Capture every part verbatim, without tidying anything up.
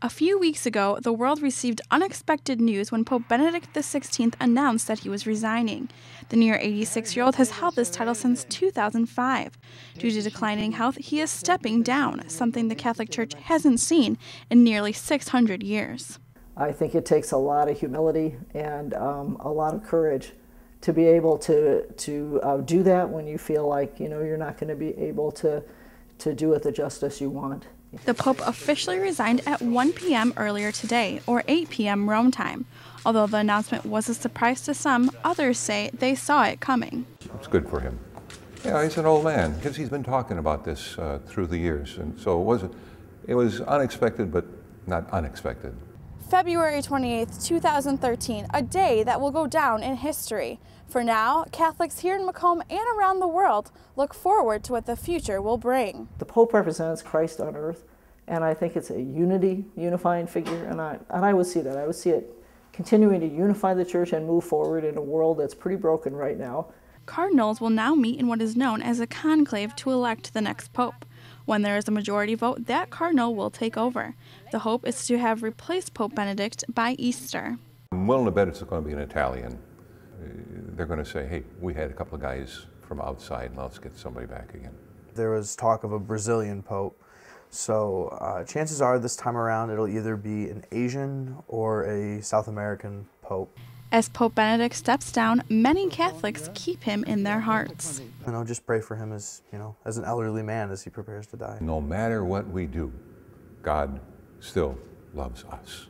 A few weeks ago, the world received unexpected news when Pope Benedict the sixteenth announced that he was resigning. The near eighty-six-year-old has held this title since two thousand five. Due to declining health, he is stepping down, something the Catholic Church hasn't seen in nearly six hundred years. I think it takes a lot of humility and um, a lot of courage to be able to, to uh, do that when you feel like, you know, you're not going to be able to, to do it the justice you want. The Pope officially resigned at one p m earlier today, or eight p m Rome time. Although the announcement was a surprise to some, others say they saw it coming. It's good for him. Yeah, he's an old man, because he's been talking about this uh, through the years, and so it was, it was unexpected, but not unexpected. February twenty-eighth, two thousand thirteen, a day that will go down in history. For now, Catholics here in Macomb and around the world look forward to what the future will bring. The Pope represents Christ on earth, and I think it's a unity, unifying figure, and I, and I would see that. I would see it continuing to unify the church and move forward in a world that's pretty broken right now. Cardinals will now meet in what is known as a conclave to elect the next pope. When there is a majority vote, that cardinal will take over. The hope is to have replaced Pope Benedict by Easter. I'm willing to bet it's going to be an Italian. They're going to say, hey, we had a couple of guys from outside, let's get somebody back again. There was talk of a Brazilian pope, so uh, chances are this time around it'll either be an Asian or a South American pope. As Pope Benedict steps down, many Catholics keep him in their hearts. And I'll just pray for him as, you know, as an elderly man as he prepares to die. No matter what we do, God still loves us.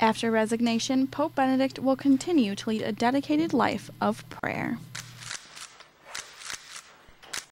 After resignation, Pope Benedict will continue to lead a dedicated life of prayer.